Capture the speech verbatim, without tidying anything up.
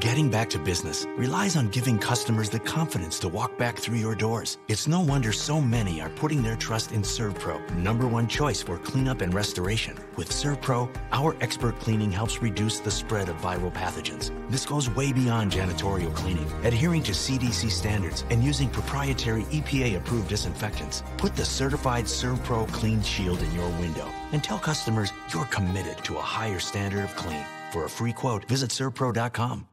Getting back to business relies on giving customers the confidence to walk back through your doors. It's no wonder so many are putting their trust in SERVPRO, number one choice for cleanup and restoration. With SERVPRO, our expert cleaning helps reduce the spread of viral pathogens. This goes way beyond janitorial cleaning, adhering to C D C standards and using proprietary E P A-approved disinfectants. Put the certified SERVPRO Clean Shield in your window and tell customers you're committed to a higher standard of clean. For a free quote, visit servpro dot com.